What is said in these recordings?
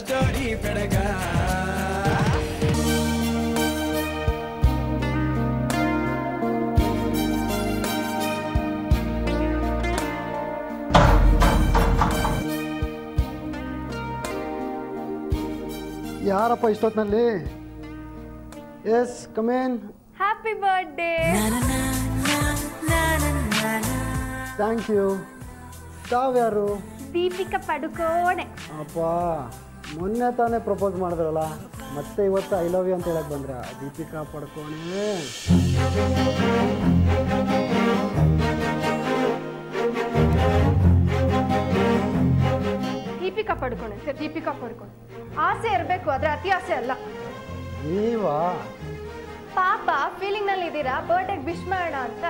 story padega. Yaarappa istothnalli. Yes, come in. Happy birthday. Thank you. Tavaru. Deepika Padukone. Appa, monne tane propose madidralla. Matte ivattu I love you anta helakke bandra. Deepika Padukone. Deepika Padukone. Sir, Deepika Padukone. ಆಸೆ ಇರಬೇಕು ಆದರೆ ಅತಿ ಆಸೆ ಅಲ್ಲ. ನೀವಾ ಪಾಪ feeling ನಲ್ಲಿ ಇದ್ದೀರಾ, ಬರ್ತ್ಡೇ ವಿಶ್ ಮಾಡೋಣ ಅಂತ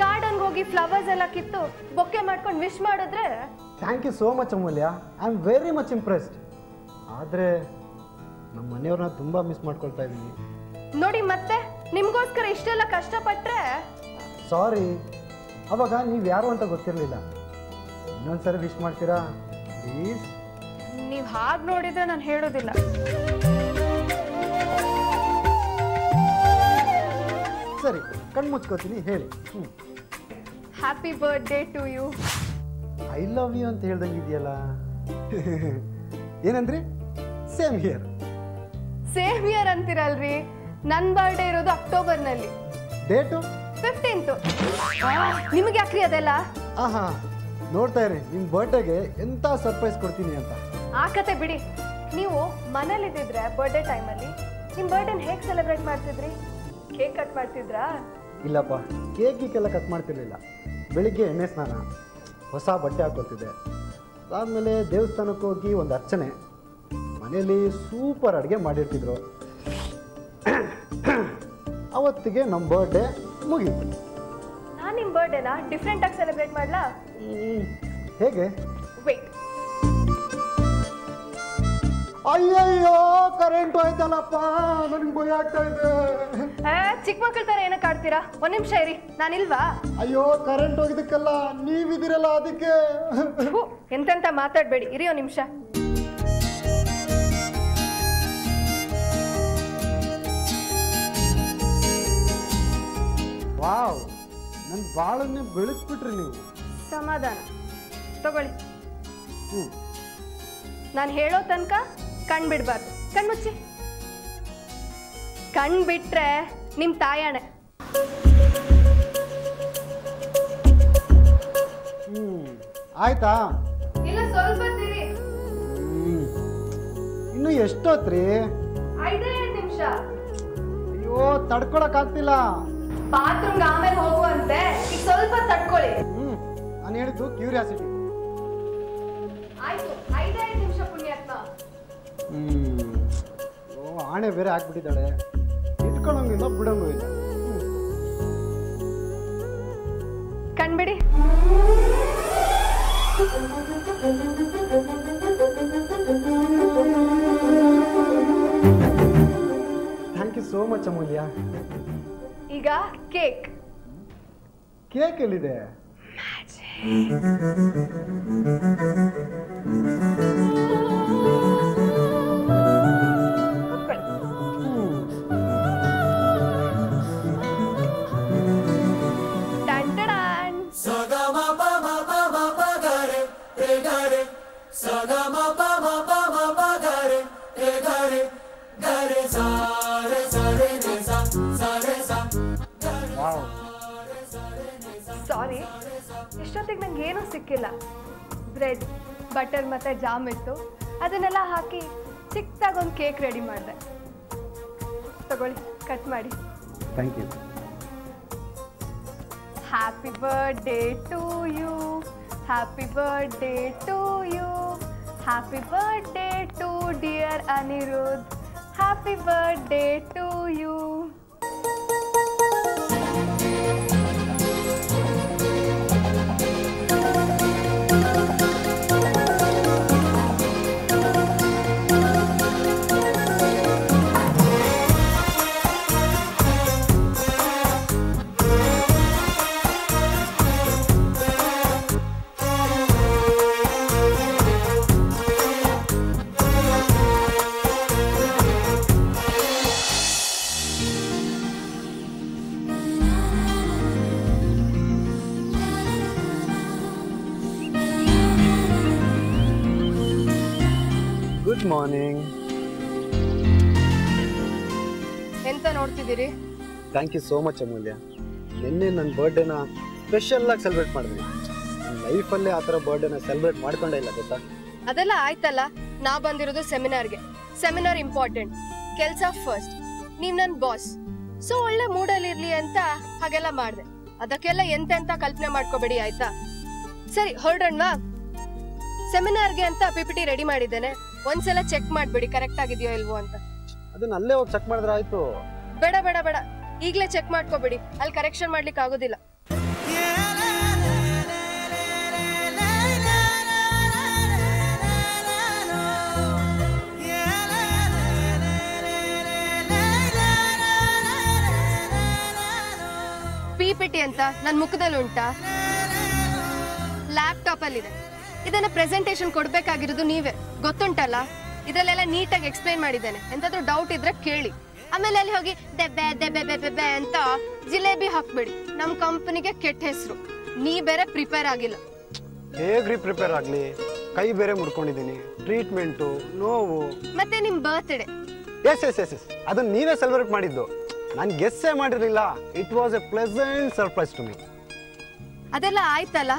ಗಾರ್ಡನ್ ಹೋಗಿ ಫ್ಲವರ್ಸ್ ಎಲ್ಲ ಕಿತ್ತು ಬೊಕ್ಕೆ ಮಾಡ್ಕೊಂಡು ವಿಶ್ ಮಾಡಿದ್ರೆ. Thank you so much Amulya, I am very much impressed. ಆದರೆ ನಮ್ಮ ಮನೆಯವ್ರನ್ನ ತುಂಬಾ ಮಿಸ್ ಮಾಡ್ಕೊಳ್ತಾ ಇದ್ದೀನಿ ನೋಡಿ. ಮತ್ತೆ ನಿಮಗೋಸ್ಕರ ಇಷ್ಟೆಲ್ಲ ಕಷ್ಟಪಟ್ಟರೆ ಸಾರಿ, ಅವಾಗ ನೀವು ಯಾರು ಅಂತ ಗೊತ್ತಿರಲಿಲ್ಲ. ಇನ್ನೊಂದ್ಸರಿ ವಿಶ್ ಮಾಡ್ತೀರಾ ಪ್ಲೀಸ್? ನೀವು ಹಾಗೆ ನೋಡಿದ್ರೆ ನಾನು ಹೇಳೋದಿಲ್ಲ. ಸರಿ, ಕಣ್ಮುಚ್ಕೋತೀನಿ, ಹೇಳಿ. Happy birthday to you. I love you ಅಂತ ಹೇಳ್ದಂಗೆ ಇದೆಯಲ್ಲ, ಏನಂದ್ರಿ? Same year. ಸೇಮ್ ಇಯರ್ ಅಂತಿರಲ್ರಿ, ನನ್ನ ಬರ್ತ್ಡೇ ಇರೋದು ಅಕ್ಟೋಬರ್ನಲ್ಲಿ. Date 15th. ನಿಮಗೆ ಯಾಕ್ರಿ ಅದೆಲ್ಲ? ಆಹಾ, ನೋಡ್ತಾ ಇರಿ ನಿಮ್ಮ ಬರ್ತ್ಡೇಗೆ ಎಂತ ಸರ್ಪ್ರೈಸ್ ಕೊಡ್ತೀನಿ ಅಂತ. ಆ ಕತೆ ಬಿಡಿ, ನೀವು ಮನೇಲಿದ್ದಿದ್ರೆ ಬರ್ತ್ಡೇ ಟೈಮಲ್ಲಿ ನಿಮ್ಮ ಬರ್ತ್ಡೇನ ಹೇಗೆ ಸೆಲೆಬ್ರೇಟ್ ಮಾಡ್ತಿದ್ರಿ? ಕೇಕ್ ಕಟ್ ಮಾಡ್ತಿದ್ರಾ? ಇಲ್ಲಪ್ಪ, ಕೇಕಿಗೆಲ್ಲ ಕಟ್ ಮಾಡ್ತಿರ್ಲಿಲ್ಲ. ಬೆಳಿಗ್ಗೆ ಎಣ್ಣೆ ಸ್ನಾನ, ಹೊಸ ಬಟ್ಟೆ ಹಾಕೋತಿದ್ದೆ. ಅದಾದಮೇಲೆ ದೇವಸ್ಥಾನಕ್ಕೆ ಹೋಗಿ ಒಂದು ಅರ್ಚನೆ, ಮನೆಯಲ್ಲಿ ಸೂಪರ್ ಅಡುಗೆ ಮಾಡಿರ್ತಿದ್ರು. ಅವತ್ತಿಗೆ ನಮ್ಮ ಬರ್ತ್ಡೇ ಮುಗೀತು. ನಾನು ನಿಮ್ಮ ಬರ್ತ್ಡೇನ ಡಿಫ್ರೆಂಟಾಗಿ ಸೆಲೆಬ್ರೇಟ್ ಮಾಡಲಾ? ಹೇಗೆ? ವೇಟ್. ಅಯ್ಯಯ್ಯೋ, ಕರೆಂಟ್ ಹೋಯ್ತಲ್ಲಪ್ಪ, ನನಗೆ ಭಯ ಆಗ್ತಾ ಇದೆ. ಚಿಕ್ಕ ಮಕ್ಕಳ ತರ ಏನಕ್ಕೆ ಆಡ್ತೀರಾ? ಒಂದ್ ನಿಮಿಷ ಇರಿ, ನಾನಿಲ್ವಾ? ಅಯ್ಯೋ, ಕರೆಂಟ್ ಹೋಗಿದ್ದಕ್ಕೆಲ್ಲ ನೀವಿದಿರಲ್ಲ, ಅದಕ್ಕೆ. ಎಂತೆಂತ ಮಾತಾಡಬೇಡಿ, ಇರಿ ಒಂದ್ ನಿಮಿಷ. ವಾವ್, ನನ್ನ ಬಾಳನ್ನೇ ಬೆಳೆಸ್ಬಿಟ್ರಿ ನೀವು. ಸಮಾಧಾನ ತಗೊಳ್ಳಿ. ನಾನು ಹೇಳೋ ತನಕ ಕಣ್ಬಿಡ್ಬಾರ್ದು. ಕಣ್ಮುಚ್ಚಿ. ಕಣ್ಬಿಟ್ರೆ ನಿಮ್ಮ ತಾಯಣೆ. ಆಯ್ತಾ? ಇಲ್ಲ, ಸ್ವಲ್ಪ ತಿರಿ. ಇನ್ನು ಎಷ್ಟೊತ್ರಿ? 5-2 ನಿಮಿಷ. ಅಯ್ಯೋ, ತಡ್ಕೊಳಕ್ ಆಗ್ತಿಲ್ಲ. ಬಾತ್ರೂಮ್ಗೆ ಆಮೇಲೆ ಹೋಗುವಂತೆ, ಈಗ ಸ್ವಲ್ಪ ತಡ್ಕೊಳ್ಳಿ. ನಾನು ಹೇಳಿದ್ದು ಕ್ಯೂರಿಯಾಸಿಟಿ. ಆಯ್ತು, 5-2 ನಿಮಿಷ ಪುಣ್ಯಾತ್ಮ. ಆಣೆ ಬೇರೆ ಹಾಕ್ಬಿಟ್ಟಿದ್ದಾಳೆ, ಇಟ್ಕೊಂಡಂಗಿಲ್ಲ ಬಿಡಂಗೂ ಇಲ್ಲ. ಕಣ್ಬಿಡಿ. Thank you so much Amulya. ಈಗ ಕೇಕ್. ಕೇಕ್ ಎಲ್ಲಿದೆ? ಸಾರಿ, ಇಷ್ಟೊತ್ತಿಗೆ ನಂಗೆ ಏನೂ ಸಿಕ್ಕಿಲ್ಲ. ಬ್ರೆಡ್, ಬಟರ್ ಮತ್ತು ಜಾಮ್ ಇತ್ತು, ಅದನ್ನೆಲ್ಲ ಹಾಕಿ ಚಿಕ್ಕದಾಗಿ ಒಂದು ಕೇಕ್ ರೆಡಿ ಮಾಡಿದೆ. ತಗೊಳ್ಳಿ, ಕಟ್ ಮಾಡಿ. Thank you. Happy birthday to to you. Happy birthday to you. Happy birthday to dear Anirudh. Happy birthday to you. Good morning. How are you doing? Thank you so much, Amulya. My birthday is special to celebrate. Seminar is important. Kelsa first. You are my boss. So, you are my mood. That's ಈಗಲೇ check ಮಾಡ್ಕೊಬೇಡಿ ಅಲ್ಲಿ correction ಮಾಡ್ಲಿಕ್ಕೆ ಆಗೋದಿಲ್ಲ PPT ಅಂತ ನನ್ನ ಮುಖದಲ್ಲಿ ಉಂಟಾ laptop ಅಲ್ಲಿ ಇದೆ ಇದನ್ನ ಪ್ರೆಸೆಂಟೇಶನ್ ಕೊಡಬೇಕಾಗಿರೋದು ನೀವೇ ಗೊತ್ತುಂಟಲ್ಲ ಇದೆಲ್ಲ ನೀಟಾಗಿ ಎಕ್ಸ್ಪ್ಲೇನ್ ಮಾಡಿದ್ದೇನೆ ಎಂತಾದರೂ ಡೌಟ್ ಇದ್ರೆ ಕೇಳಿ ಆಮೇಲೆ ಅಲ್ಲಿ ಹೋಗಿ ದೆಬ್ಬೆ ಅಂತ ಜಿಲೇಬಿ ಹಾಕ್ಬೇಡಿ ನಮ್ಮ ಕಂಪನಿಗೆ ಕೆಟ್ಟ ಹೆಸರು ನೀ ಬೇರೆ ಪ್ರಿಪೇರ್ ಆಗಿಲ್ಲ ಹೇಗ್ರಿ ಪ್ರಿಪೇರ್ ಆಗ್ಲಿ ಕೈ ಬೇರೆ ಮುಡ್ಕೊಂಡಿದ್ದೀನಿ ಟ್ರೀಟ್ಮೆಂಟು ನೋವು ಮತ್ತೆ ನಿಮ್ ಬರ್ತ್ಡೇ ಎಸ್ ಅದನ್ನ ನೀವೇ ಸೆಲೆಬ್ರೇಟ್ ಮಾಡಿದ್ದು ನಾನು ಗೆಸ್ಸೇ ಮಾಡಿರಲಿಲ್ಲ it was a pleasant surprise to me ಅದೆಲ್ಲ ಆಯ್ತಲ್ಲ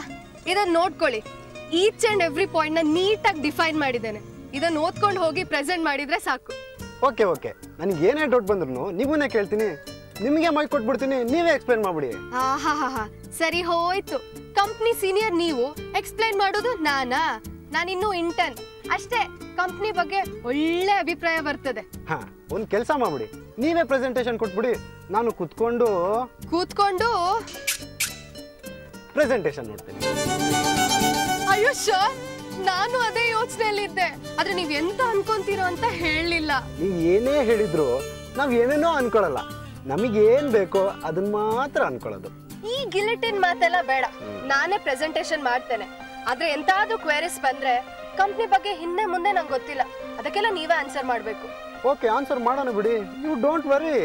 ಇದನ್ನ ನೋಡ್ಕೊಳ್ಳಿ ಈಚ್ ಅಂಡ್ ಎವ್ರಿ ಪಾಯಿಂಟ್ನ ನೀಟಾಗಿ ಡಿಫೈನ್ ಮಾಡಿದ್ದೇನೆ ಇದನ್ನ ಓದ್ಕೊಂಡು ಹೋಗಿ ಪ್ರೆಸೆಂಟ್ ಮಾಡಿದ್ರೆ ಸಾಕು ಓಕೆ ನನಗೆ ಏನೇ ಡೌಟ್ ಬಂದ್ರು ನೀವೇ ಕೇಳ್ತೀನಿ ನಿಮಗೆ ಮೈಕ್ ಕೊಟ್ಬಿಡ್ತೀನಿ ನೀವೇ ಎಕ್ಸ್ಪ್ಲೇನ್ ಮಾಡ್ಬಿಡಿ ಸರಿ ಹೋಯ್ತು ಕಂಪ್ನಿ ಸೀನಿಯರ್ ನೀವು ಎಕ್ಸ್ಪ್ಲೇನ್ ಮಾಡೋದು ನಾನಿನ್ನು ಇಂಟರ್ನ್ ಅಷ್ಟೇ ಕಂಪ್ನಿ ಬಗ್ಗೆ ಒಳ್ಳೆ ಅಭಿಪ್ರಾಯ ಬರ್ತದೆ ಹಾ ಒಂದು ಕೆಲಸ ಮಾಡ್ಬಿಡಿ ನೀವೇ ಪ್ರೆಸೆಂಟೇಶನ್ ಕೊಟ್ಬಿಡಿ ನಾನು ಕೂತ್ಕೊಂಡು ಪ್ರೆಸೆಂಟೇಶನ್ ನೋಡ್ತೀನಿ ಅಯ್ಯೋ ಸರ್ ನಾನು ಅದೇ ಯೋಚನೆಯಲ್ಲಿ ಇದ್ದೆ ಆದ್ರೆ ನೀವ್ ಎಂತ ಅನ್ಕೊಂತೀರೋ ಅಂತ ಹೇಳಲಿಲ್ಲ ನೀವ್ ಏನೇ ಹೇಳಿದ್ರು ನಾವ್ ಏನೇನೋ ಅನ್ಕೊಳಲ್ಲ ನಮಗೇನ್ ಬೇಕೋ ಅದನ್ನ ಮಾತ್ರ ಅನ್ಕೊಳ್ಳೋದು ಈ ಗಿಲೆಟಿನ್ ಮಾತೆಲ್ಲ ಬೇಡ ನಾನೇ ಪ್ರೆಸೆಂಟೇಶನ್ ಮಾಡ್ತೇನೆ ಆದ್ರೆ ಎಂತಾದ್ರೂ ಕ್ವೆರೀಸ್ ಬಂದ್ರೆ ಕಂಪ್ನಿ ಬಗ್ಗೆ ಹಿಂದೆ ಮುಂದೆ ನಂಗೆ ಗೊತ್ತಿಲ್ಲ ಅದಕ್ಕೆಲ್ಲ ನೀವೇ ಆನ್ಸರ್ ಮಾಡ್ಬೇಕು ಓಕೆ ಆನ್ಸರ್ ಮಾಡೋಣ ಬಿಡಿ ಯು ಡೋಂಟ್ ವರಿ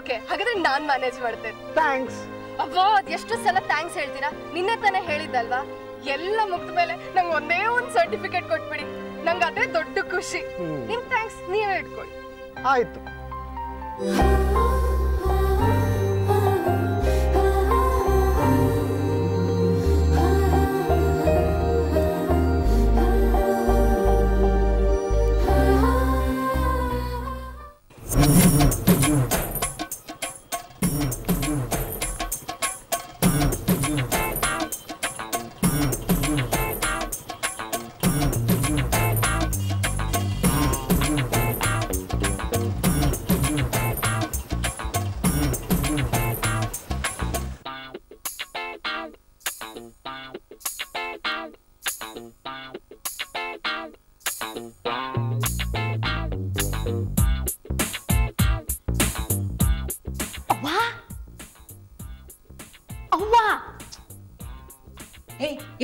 ಓಕೆ ಹಾಗಾದ್ರೆ ನಾನ್ ಮ್ಯಾನೇಜ್ ಮಾಡ್ತೇನೆ ಥ್ಯಾಂಕ್ಸ್ ಅಬ್ಬಾ ಎಷ್ಟು ಸಲ ಥ್ಯಾಂಕ್ಸ್ ಹೇಳ್ತೀರಾ ನಿನ್ನೆ ತಾನೇ ಹೇಳಿದ್ದಲ್ವಾ ಎಲ್ಲ ಮುಗಿದ ಮೇಲೆ ನಂಗೆ ಒಂದೇ ಒಂದು ಸರ್ಟಿಫಿಕೇಟ್ ಕೊಟ್ಬಿಡಿ ನಂಗೆ ಅದೇ ದೊಡ್ಡ ಖುಷಿ ನಿಮ್ಮ ಥ್ಯಾಂಕ್ಸ್ ನೀವೇ ಇಟ್ಕೊಳ್ಳಿ ಆಯ್ತು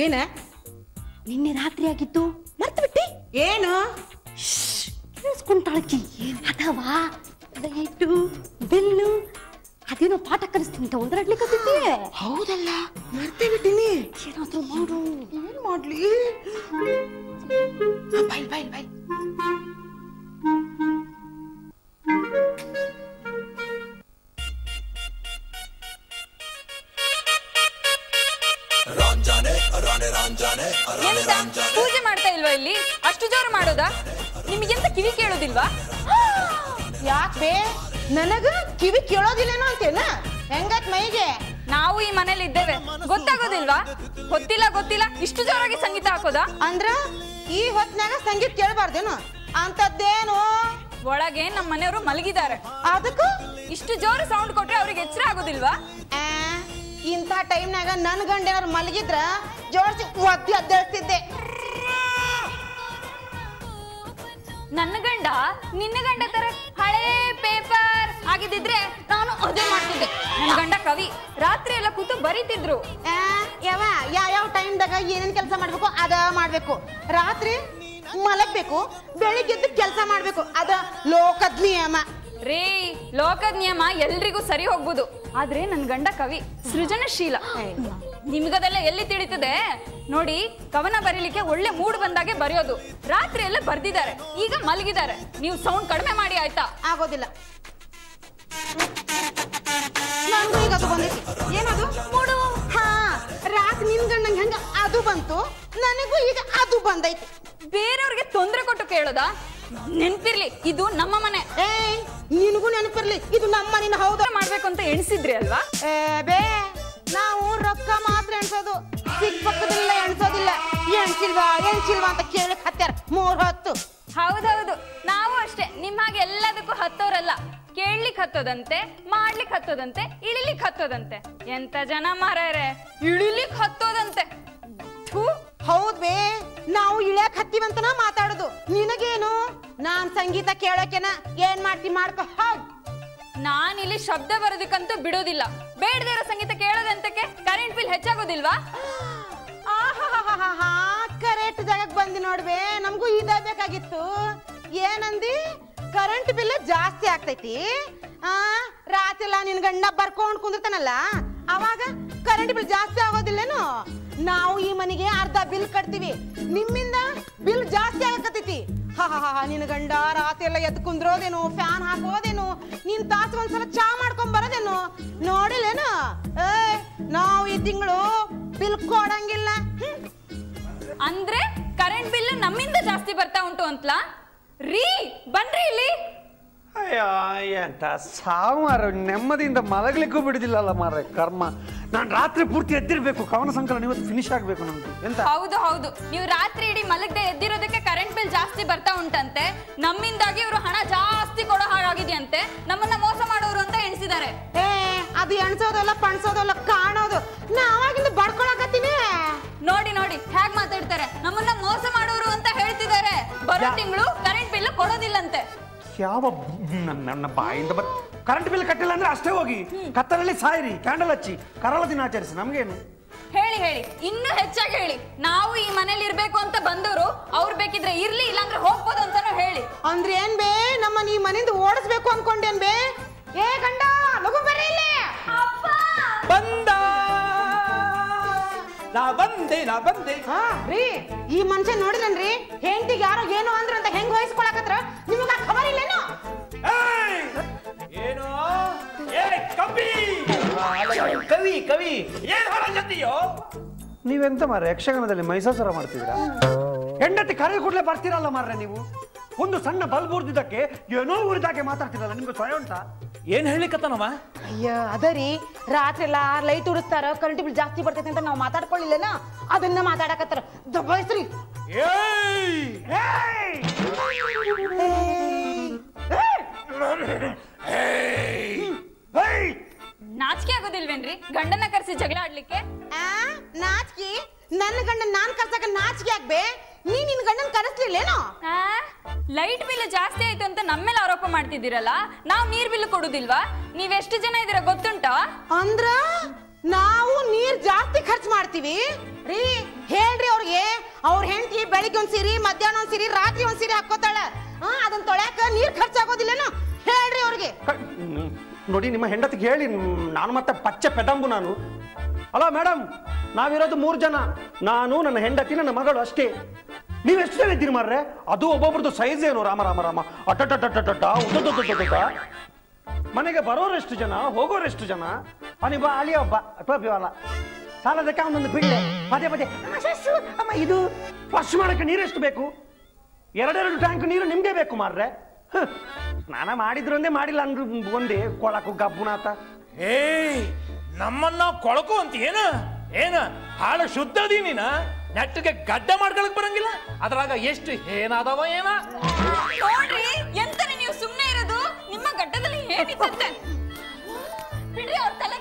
ಏನ ನಿನ್ನೆ ರಾತ್ರಿ ಆಗಿತ್ತು ಮರ್ತು ಬಿಟ್ಟಿ ಏನು ಕೇಳಿಸ್ಕೊಂತಾಳಕಿ ಅದವಾ ಲೈಟು ಬೆಲ್ಲು ಅದೇನೋ ಪಾಠ ಕಲಿಸ್ತೀನಿ ಅಂತ ಒದರಾಡ್ಲಿಕ್ಕೆ ಹೌದಲ್ಲ ಮರ್ತೇ ಬಿಟ್ಟಿನಿ ಏನಾದ್ರೂ ಮಾಡು ಏನ್ ಮಾಡ್ಲಿ ಬೈ ಬೈ ಬೈ ಪೂಜೆ ಮಾಡ್ತಾ ಇಲ್ವಾ ಇಲ್ಲಿ ಅಷ್ಟು ಜೋರು ಮಾಡೋದಾ ನಿಮಗೆಂತ ಕಿವಿ ಕೇಳೋದಿಲ್ವಾ ಯಾಕೆ ನನಗ ಕಿವಿ ಕೇಳೋದಿಲ್ಲೇನೋ ಅಂತೇನಾ ಹೆಂಗತ್ ಮೈಗೆ ನಾವು ಈ ಮನೇಲಿ ಇದ್ದೇವೆ ಗೊತ್ತಾಗೋದಿಲ್ವಾ ಗೊತ್ತಿಲ್ಲ ಇಷ್ಟು ಜೋರಾಗಿ ಸಂಗೀತ ಹಾಕೋದಾ ಅಂದ್ರ ಈ ಹೊತ್ನಾಗ ಸಂಗೀತ ಕೇಳಬಾರ್ದೇನು ಅಂತದ್ದೇನು ಒಳಗೆ ನಮ್ಮ ಮನೆಯವರು ಮಲಗಿದ್ದಾರೆ ಅದಕ್ಕೂ ಇಷ್ಟು ಜೋರು ಸೌಂಡ್ ಕೊಟ್ರೆ ಅವ್ರಿಗೆ ಎಚ್ಚರ ಆಗೋದಿಲ್ವಾ ಇಂಥ ಟೈಮ್ನಾಗ ನನ್ನ ಗಂಡೇನಾರು ಮಲಗಿದ್ರ ಜೋರ್ಸಿ ಒತ್ತಿ ಅದ್ದೇಳ್ತಿದ್ದೆ ನನ್ನ ಗಂಡ ನಿನ್ನ ಗಂಡ ತರ ಹಳೆ ಪೇಪರ್ ಆಗಿದ್ದಿದ್ರೆ ನಾನು ಅದೇ ಮಾಡ್ತಿದ್ದೆ ನನ್ನ ಗಂಡ ಕವಿ ರಾತ್ರಿ ಎಲ್ಲ ಕೂತು ಬರೀತಿದ್ರು ಯಾವ ಟೈಮ್ದಾಗ ಏನೇನ್ ಕೆಲಸ ಮಾಡ್ಬೇಕು ಅದ ಮಾಡ್ಬೇಕು ರಾತ್ರಿ ಮಲಗ್ಬೇಕು ಬೆಳಿಗ್ಗೆದ್ದು ಕೆಲಸ ಮಾಡ್ಬೇಕು ಅದ ಲೋಕದ ನಿಯಮ ರೇ ಲೋಕದ ನಿಯಮ ಎಲ್ರಿಗೂ ಸರಿ ಹೋಗ್ಬೋದು ಆದ್ರೆ ನನ್ ಗಂಡ ಕವಿ ಸೃಜನಶೀಲ ನಿಮ್ಗದೆಲ್ಲ ಎಲ್ಲಿ ತಿಳಿತದೆ ನೋಡಿ ಕವನ ಬರೀಲಿಕ್ಕೆ ಒಳ್ಳೆ ಮೂಡ್ ಬಂದಾಗೆ ಬರೆಯೋದು. ರಾತ್ರಿ ಎಲ್ಲ ಬರ್ದಿದ್ದಾರೆ, ಈಗ ಮಲಗಿದ್ದಾರೆ. ನೀವು ಸೌಂಡ್ ಕಡಿಮೆ ಮಾಡಿ ಆಯ್ತಾ? ಆಗೋದಿಲ್ಲ. ಏನದು ಮೂಡು? ಹಾ, ರಾತ್ರಿ ನಿನ್ಗಣ್ಣಂಗೆ ಹೆಂಗ ಅದು ಬಂತು, ನನಗೂ ಈಗ ಅದು ಬಂದೈತಿ. ಬೇರೆಯವ್ರಿಗೆ ತೊಂದರೆ ಕೊಟ್ಟು ಕೇಳೋದಾ? ನೆನ್ಪಿರ್ಲಿ ಇದು ನಮ್ಮ ಮನೆ. ಏ ನಿನಗೂ ನೆನಪಿರ್ಲಿ ಇದು ನಮ್ಮ ಮನೇನ. ಹೌದಾ? ಮಾಡ್ಬೇಕು ಅಂತ ಎಣಿಸಿದ್ರಿ ಅಲ್ವಾ? ಏ ಬೇ, ನಾವು ರೊಕ್ಕ ಮಾತ್ರ ಎಣಿಸೋದು, ಸಿಗ್ ಪಕ್ಕದಲ್ಲ ಎಣಿಸೋದಿಲ್ಲ. ಎಣ್ಸಿಲ್ವಾ ಎಣ್ಸಿಲ್ವಾ ಅಂತ ಕೇಳಕ್ ಹತ್ತಾರ 3 10. ಹೌದೌದು, ನಾವು ಅಷ್ಟೇ ನಿಮ್ ಹಾಗೆ ಎಲ್ಲದಕ್ಕೂ ಹತ್ತೋರಲ್ಲ. ಕೇಳ್ಲಿಕ್ ಹತ್ತೋದಂತೆ, ಮಾಡ್ಲಿಕ್ ಹತ್ತೋದಂತೆ, ಇಳಿಲಿಕ್ ಹತ್ತೋದಂತೆ. ಎಂತ ಜನ ಮಾರೇ, ಇಳಿಲಿಕ್ ಹತ್ತೋದಂತೆ. ಹೌದ್ ಬೇ, ನಾವು ಇಳಿಯಕ್ ಹತ್ತಿವಂತನ ಮಾತಾಡುದು. ನಿನಗೇನು? ನಾನ್ ಸಂಗೀತ ಕೇಳೋಕೆನ ಏನ್ ಮಾಡ್ತಿ ಮಾಡ್ಕೊ. ಹೌದ್, ನಾನ್ ಇಲ್ಲಿ ಶಬ್ದ ಬರೋದಕ್ಕಂತೂ ಬಿಡೋದಿಲ್ಲ. ಬೇಡದೇ ಇರೋ ಸಂಗೀತ ಕೇಳೋದಂತಕ್ಕೆ ಕರೆಂಟ್ ಬಿಲ್ ಹೆಚ್ಚಾಗೋದಿಲ್ವಾ? ಕರೆಕ್ಟ್ ಜಾಗಕ್ಕೆ ಬಂದಿ ನೋಡ್ಬೇ, ನಮಗೂ ಇದೇ ಬೇಕಾಗಿತ್ತು. ಏನಂದಿ? ಕರೆಂಟ್ ಬಿಲ್ ಜಾಸ್ತಿ ಆಗ್ತೈತಿ. ಆ ರಾತ್ರಿ ಎಲ್ಲ ನಿನ್ ಗಂಡ ಬರ್ಕೊಂಡ್ ಕುಂದಿರ್ತಾನಲ್ಲ, ಅವಾಗ ಕರೆಂಟ್ ಬಿಲ್ ಜಾಸ್ತಿ ಆಗೋದಿಲ್ಲೇನು? ನಾವು ಈ ಮನೆಗೆ ಅರ್ಧ ಬಿಲ್ ಕಟ್ತೀವಿ, ನಿಮ್ಮಿಂದ ಬಿಲ್ ಜಾಸ್ತಿ ಆಗಕತ್ತೈತಿ. ಹಾ ಹಾ ಹಾ, ನಿನ್ ಗಂಡ ರಾತ್ರಿ ಎಲ್ಲ ಎದ್ ಕುಂದ್ರೋದೇನು, ಫ್ಯಾನ್ ಹಾಕೋದೇನು, ನಿನ್ ತಾಸು ಒಂದ್ಸಲ ಚಾ ಮಾಡ್ಕೊಂಡ್ ಬರೋದೇನು ನೋಡಿಲ್ಲೇನು? ಏ, ನಾವು ಈ ತಿಂಗಳು ಬಿಲ್ ಕೊಡಂಗಿಲ್ಲ. ಅಂದ್ರೆ ಕರೆಂಟ್ ಬಿಲ್ ನಮ್ಮಿಂದ ಜಾಸ್ತಿ ಬರ್ತಾ ಉಂಟು ಅಂತಲಾ? ರೀ ಬನ್ರಿ ಇಲ್ಲಿ. ಅಯ್ಯೋ ಎಂತ ಸಾವಾರು, ನೆಮ್ಮದಿಯಿಂದ ಮಲಗಲಿಕ್ಕೂ ಬಿಡುದಿಲ್ಲಲ್ಲ ಮಾರ್ರೆ. ಕರ್ಮ, ನಾನು ರಾತ್ರಿ ಪೂರ್ತಿ ಎದ್ದಿರ್ಬೇಕು. ಕವನ ಸಂಕಲನ ಇವತ್ತು ಫಿನಿಶ್ ಆಗ್ಬೇಕು ನಮ್ದು ಎಂತ. ಹೌದು ಹೌದು, ನೀವು ರಾತ್ರಿ ಇಡೀ ಮಲಗದೆ ಎದ್ದಿರೋದಕ್ಕೆ ಕರೆಂಟ್ ಬಿಲ್ ಜಾಸ್ತಿ ಬರ್ತಾ ಉಂಟಂತೆ. ನಮ್ಮಿಂದಾಗಿ ಇವರು ಹಣ ಜಾಸ್ತಿ ಕೊಡೋ ಹಾಳಾಗಿದೆಯಂತೆ. ನಮ್ಮನ್ನ ಮೋಸ ಮಾಡೋರು ಅಂತ ಎಣಿಸಿದ್ದಾರೆ. ಏ ಅದು ಎಣಿಸೋದಲ್ಲ, ಪಣಿಸೋದಲ್ಲ, ಕಾಣೋದು. ನಾ ಅವಾಗಿಂದ ಬಡ್ಕೊಳಕತ್ತೀನಿ. ನೋಡಿ ನೋಡಿ ಹೇಗ್ ಮಾತಾಡ್ತಾರೆ, ನಮ್ಮನ್ನ ಮೋಸ ಮಾಡೋರು ಅಂತ ಹೇಳ್ತಿದ್ದಾರೆ. ಬರೋ ತಿಂಗಳು ಕರೆಂಟ್ ಬಿಲ್ ಕೊಡೋದಿಲ್ಲಂತೆ. ಯಾವ ನನ್ನ ಬಾಯಿಂದ ಬರ್. ಕರೆಂಟ್ ಬಿಲ್ ಕಟ್ಟಿಲ್ಲ ಅಂದ್ರೆ ಅಷ್ಟೇ ಹೋಗಿ ಕತ್ತಲಲ್ಲಿ ಸಾಯಿರಿ, ಕ್ಯಾಂಡಲ್ ಹಚ್ಚಿ ಕರಾಳ ದಿನ ಆಚರಿಸಿ. ನಮ್ಗೇನು? ಹೇಳಿ ಹೇಳಿ, ಇನ್ನೂ ಹೆಚ್ಚಾಗಿ ಹೇಳಿ. ನಾವು ಈ ಮನೇಲಿ ಇರ್ಬೇಕು ಅಂತ ಬಂದವರು, ಅವ್ರು ಬೇಕಿದ್ರೆ ಇರ್ಲಿ, ಇಲ್ಲಾಂದ್ರೆ ಹೋಗ್ಬೋದು ಅಂತಾನು ಹೇಳಿ. ಅಂದ್ರೆ ಏನ್ ಬೇ, ನಮ್ಮನ್ನ ಈ ಮನೆಯಿಂದ ಓಡಿಸ್ಬೇಕು ಅನ್ಕೊಂಡೇನ್ ಬೇ? ಏ ಗಂಡ, ಮಗು ಬರೀ ಇಲ್ಲಿ. ಬಂದ ನಾ ಬಂದೆ, ನಾ ಬಂದೆ. ಹಾ ರೀ, ಈ ಮನುಷ್ಯ ನೋಡಿದ್ರನ್ರಿ, ಹೆಂಡತಿಗೆ ಯಾರೋ ಏನೋ ಅಂದ್ರ ಅಂತ ಹೆಂಗ್ ವಹಿಸ್ಕೊಳಕತ್ರ ನಿಮಗ ಖಬರ್ ಇಲ್ಲೇನು? ಏನೋ ಕವಿ ಕವಿ ಏನ್ ಹೊರಗಂತೀಯೋ ನೀವೆಂತ ಮಾರ್ರೆ? ಯಕ್ಷಗಾನದಲ್ಲಿ ಮೈಸಾಸುರ ಮಾಡ್ತಿದ್ರ? ಹೆಂಡತಿ ಕರೆ ಕೂಡಲೇ ಬರ್ತೀರಲ್ಲ ಮಾರ್ರೆ ನೀವು. ಒಂದು ಸಣ್ಣ ಬಲ್ಬ್ ಉರ್ದಿದ್ದಕ್ಕೆ ಏನೋ ಉರಿದಾಗೆ ಮಾತಾಡ್ತಿರಲ್ಲ, ನಿಮ್ಗೆ ಸ್ವಯ ಉಂಟಾ? ಏನ್ ಹೇಳಿಕತ್ತನವ? ಅಯ್ಯ ಅದರಿ, ರಾತ್ರಿ ಎಲ್ಲ ಲೈಟ್ ಉರಿಸ್ತಾರ, ಕರೆಂಟ್ ಬಿಲ್ ಜಾಸ್ತಿ ಬರ್ತೈತೆ ಅಂತ ನಾವು ಮಾತಾಡ್ಕೊಳ್ಳಿಲ್ಲ, ಅದನ್ನ ಮಾತಾಡಕತ್ತಾರ. ದಬ್ಬಾಯಿಸ್ರಿ. ನಾಚಿಕೆ ಆಗೋದಿಲ್ವೇನ್ರಿ ಗಂಡನ ಕರೆಸಿ ಜಗಳ ಆಡ್ಲಿಕ್ಕೆ? ನಾಚಿಕೆ? ನನ್ನ ಗಂಡ ನಾನ್ ಕರ್ಸಕ ನಾಚಿಕೆ ಆಗ್ಬೇ? ನೀನ್ ನಿನ್ ಗಂಡನ ಕರೆಸ್ಲಿಲ್ಲೇನೋ? ಲೈಟ್ ಬಿಲ್ ಜಾಸ್ತಿ ಆಯ್ತು ಅಂತ ನಮ್ಮೇಲೆ ಆರೋಪ ಮಾಡ್ತಿದ್ದೀರಲ್ಲ, ನಾವು ನೀರ್ ಬಿಲ್ ಕೊಡುದಿಲ್ವಾ? ನೀವೆಷ್ಟು ಜನ ಇದೀರ ಗೊತ್ತುಂಟಾ? ಅಂದ್ರ ನಾವು ನೀರ್ ಜಾಸ್ತಿ ಖರ್ಚು ಮಾಡ್ತೀವಿ ರೀ. ಹೇಳ್ರಿ ಅವ್ರಿಗೆ, ಅವ್ರ ಹೆಂಡತಿ ಬೆಳಿಗ್ಗೆ ಒಂದ್ ಸೀರಿ, ಮಧ್ಯಾಹ್ನ ಒಂದ್ ಸೀರಿ, ರಾತ್ರಿ ಒಂದ್ ಸೀರಿ ಹಾಕೋತಾಳ. ಅದನ್ನ ತೊಳ್ಯಾಕ ನೀರ್ ಖರ್ಚಾಗೋದಿಲ್ಲೇನೋ? ಹೇಳ್ರಿ ಅವ್ರಿಗೆ. ನೋಡಿ ನಿಮ್ಮ ಹೆಂಡತಿಗೆ ಹೇಳಿ. ನಾನು ಮತ್ತೆ ಪಚ್ಚೆ ಪೆದಂಬು ನಾನು ಅಲ್ಲ ಮೇಡಮ್. ನಾವಿರೋದು 3 ಜನ, ನಾನು, ನನ್ನ ಹೆಂಡತಿ, ನನ್ನ ಮಗಳು ಅಷ್ಟೇ. ನೀವೆಷ್ಟು ಜನ ಇದ್ದೀರಿ ಮಾರ್ರೆ? ಅದು ಒಬ್ಬೊಬ್ರದ್ದು ಸೈಜ್ ಏನು? ರಾಮ ರಾಮ ರಾಮ, ಅಟಟ. ಮನೆಗೆ ಬರೋರೆಷ್ಟು ಜನ, ಹೋಗೋರೆಷ್ಟು ಜನ? ಅನಿಬ ಅಲಿ ಒಬ್ಬ ಟೋಪಿ ಅಲ್ಲ ಸಾಲದಕ್ಕೆ ಅವನೊಂದು ಬಿಳ್ಳೆ ಪದೇ ಪದೇ ಅಮ್ಮ ಇದು ಫ್ಲಶ್ ಮಾಡಕ್ಕೆ ನೀರೆಷ್ಟು ಬೇಕು? 2 ಟ್ಯಾಂಕ್ ನೀರು ನಿಮ್ಗೆ ಬೇಕು ಮಾರ್ರೆ. ಸ್ನಾನ ಮಾಡಿದ್ರು ಒಂದೇ, ಮಾಡಿಲ್ಲ ಅಂದ್ರು ಒಂದೇ. ಕೊಳಕು ಗಬ್ಬುನಾಥ. ಏ ನಮ್ಮನ್ನ ಕೊಳಕು ಅಂತ ಏನ ಏನ ಹಾಳು ಶುದ್ಧ ನೀನ ನೆಟ್ಟಿಗೆ ಗಡ್ಡ ಮಾಡ್ಕೊಳಕ್ ಬರಂಗಿಲ್ಲ. ಅದ್ರಾಗ ಎಷ್ಟು ಏನಾದವ ಏನ? ನೋಡ್ರಿ ಎಂತ ನೀವು ಸುಮ್ಮನೆ ಇರೋದು, ನಿಮ್ಮ ಗಡ್ಡದಲ್ಲಿ ಏನಿತ್ತಂತೆ ಬಿಡ್ರಿ ಅವ್ರ ತಲೆಗೆ.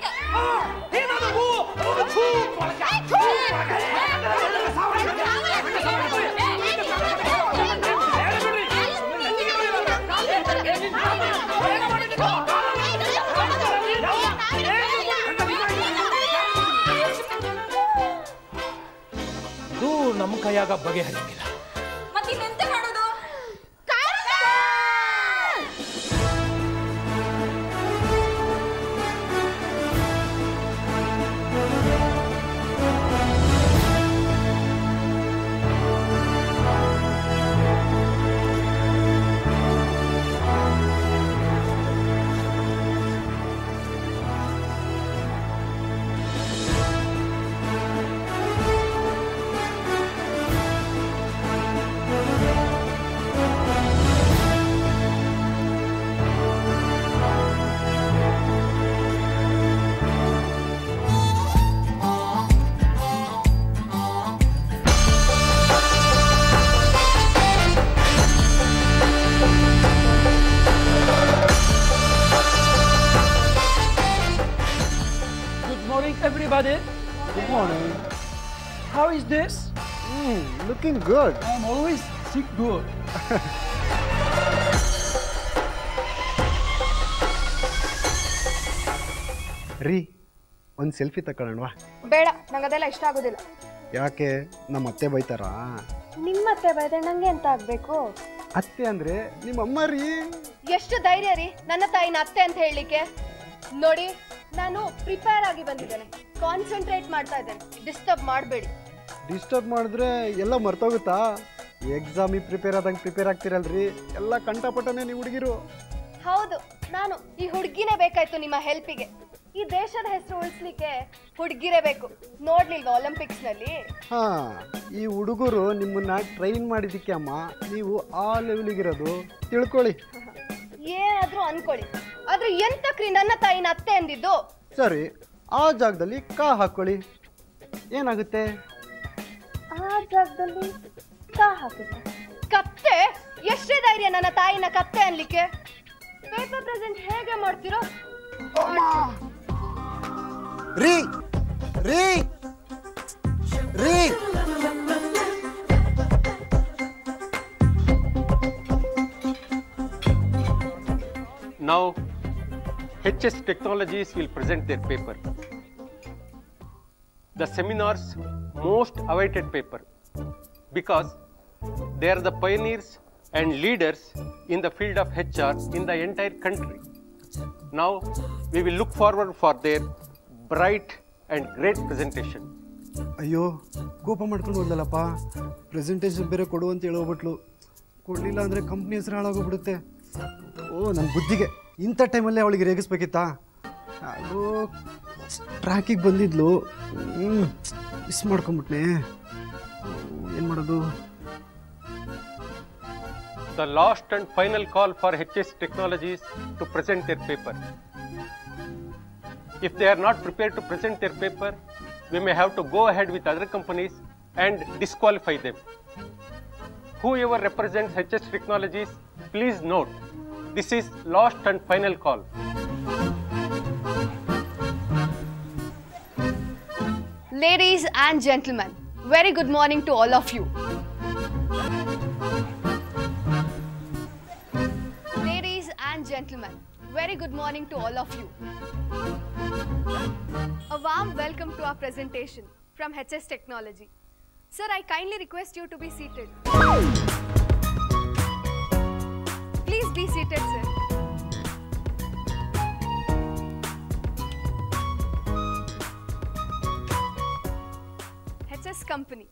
ನಮ್ಮ ಕೈಯಾಗ ಬಗೆಹರಿಯಂಗಿಲ್ಲ. Aniruddha. Good morning. How is this? Looking good. I'm always sick good. Ree, one selfie takalonwa. Beda, nangadella ishta agudilla. Yake namatte baitara? Nimmatte baidre nange enta agbeku? Atte andre nimamma ree. Eshtu dhairya ree nanna tayin atte anta helike. Nodi, nanu prepare agi bandidene. Concentrate maartta idene. Disturb maadbedi. Disturb maadidre ella martogutta? Exam prepare adange prepare aagtiralri. Ella kantapattane nee hudugiru. Haudu, nanu ee hudugine bekayitu nimma helpige. ಈ ದೇಶದ ಹೆಸರು ಉಳಿಸ್ಲಿಕ್ಕೆ ಹುಡುಗಿರಬೇಕು ನೋಡ್ಲಿಲ್ವಾ Olympics ನಲ್ಲಿ? ಹಾ, ಈ ಹುಡುಗರು ನಿಮ್ಮನ್ನ train ಮಾಡಿದಕ್ಕೆ ಅಮ್ಮ, ನೀವು ಆ ಲೆವೆಲ್ಗಿರೋದು ತಿಳ್ಕೊಳ್ಳಿ. ಏನಾದ್ರೂ ಅನ್ಕೊಳ್ಳಿ, ಆದ್ರೆ ಎಂತ ಕ್ರಿ ನನ್ನ ತಾಯಿನ ಅತ್ತೆ ಅಂದಿದ್ದು. ಸರಿ, ಆ ಜಾಗದಲ್ಲಿ ಕಾ ಹಾಕೊಳ್ಳಿ, ಏನಾಗುತ್ತೆ? ಆ ಜಾಗದಲ್ಲಿ ಕಾ ಹಾಕುತ್ತೆ. ಕತ್ತೆ? ಎಷ್ಟೇ ಧೈರ್ಯ ನನ್ನ ತಾಯಿನ ಕತ್ತೆ ಅನ್ಲಿಕ್ಕೆ? ಪೇಪರ್ ಪ್ರೆಸೆಂಟ್ ಹೇಗೆ ಮಾಡ್ತಿರೋ? ರೀ ರೀ ರೀ now HS Technologies will present their paper, the seminar's most awaited paper, because they are the pioneers and leaders in the field of HR in the entire country. Now we will look forward for their bright and great presentation. ಅಯ್ಯೋ, ಕೋಪ ಮಾಡ್ಕೊಂಡು ಹೋದ್ಲಲ್ಲಪ್ಪ. Presentation ಬೇರೆ ಕೊಡು ಅಂತ ಹೇಳೋಗ್ಬಿಟ್ಲು. ಕೊಡಲಿಲ್ಲ ಅಂದರೆ company ಹೆಸರು ಹಾಳಾಗೋಗ್ಬಿಡುತ್ತೆ. ಓ ನನ್ನ ಬುದ್ಧಿಗೆ, ಇಂಥ ಟೈಮಲ್ಲೇ ಅವಳಿಗೆ ರೇಗಿಸ್ಬೇಕಿತ್ತಾ? ಅದು ಟ್ರ್ಯಾಕಿಗೆ ಬಂದಿದ್ಲು, ಮಿಸ್ ಮಾಡ್ಕೊಂಬಿಟ್ನೆ. ಏನು ಮಾಡೋದು? The last and final call for HS Technologies to present their paper. If they are not prepared to present their paper, we may have to go ahead with other companies and disqualify them. Whoever represents HS Technologies, please note, this is last and final call. Ladies and gentlemen, very good morning to all of you. Ladies and gentlemen, very good morning to all of you. A warm welcome to our presentation from HS Technology. Sir, I kindly request you to be seated. Please be seated, sir. HS Company.